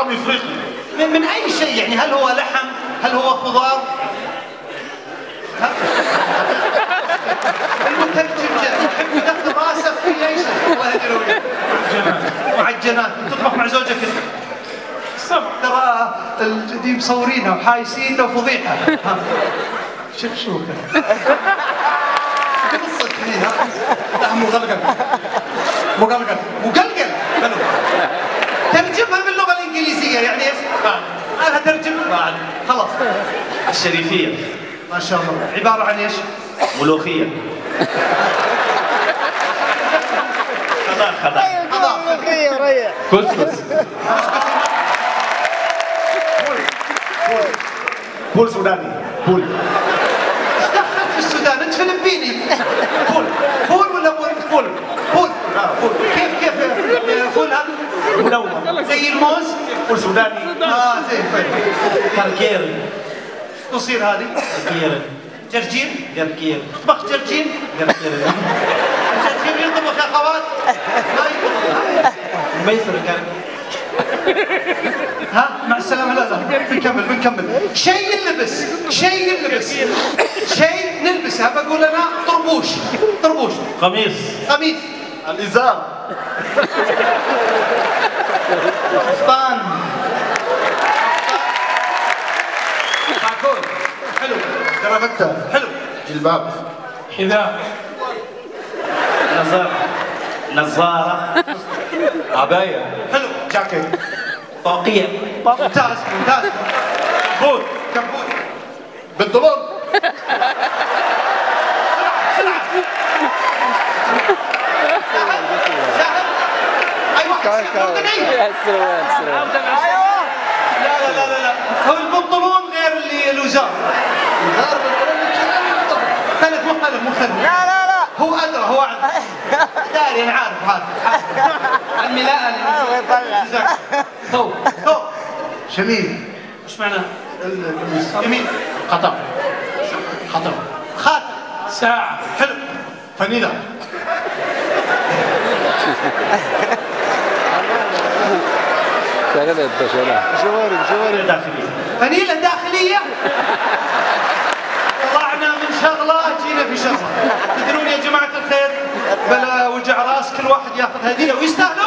عربي افريقي من اي شيء يعني؟ هل هو لحم؟ هل هو خضار؟ المترجم يحب يدخل راسه في اي شيء. الله يدير وياك. معجنات تطبخ مع زوجك السبع ترى دي مصورينها وحايسينها وفضيحه. شوف شو قصة فيها. لا مغلقل مغلقل مغلقل ترجمها من اللغة الإنجليزية يعني ايش؟ أنا هترجم بعد خلاص. الشريفية ما شاء الله عبارة عن ايش؟ ملوخية. خضار خضار خضار ملوخية وريح كسكس بول سوداني بول. ايش دخل في السودان؟ انت فلبيني. بول بول ولا بول؟ بول بول بول. كيف بول هذا؟ منور زي الموز والسوداني. زين كركيري تصير هذه؟ كركيري جرجير؟ جرجير طبخ جرجير؟ جرجير جرجير يطبخ يا اخوات؟ ما يطبخ ميسر كان. ها مع السلامة. لا بنكمل. شيء نلبسه بقول أنا طربوش قميص الإزار قفطان حاكون حلو كرافتة حلو جلباب حذاء نظارة عباية حلو جاكيت طاقية ممتاز بوت كبوت بنطلون سهل أيوة لا هو البنطلون غير الوزار غير البنطلون مختلف لا هو أدرى هو أعلم داري أنا عارف هذا عمي لا أنا ثوب شميل وش معناه؟ يمين خطر خاتم ساعة حلو فنيلة جوارب داخلية فنيلة داخلية طلعنا من شغلة جينا في شغلة. تدرون يا جماعة الخير بلا وجع راس كل واحد ياخذ هدية ويستاهل.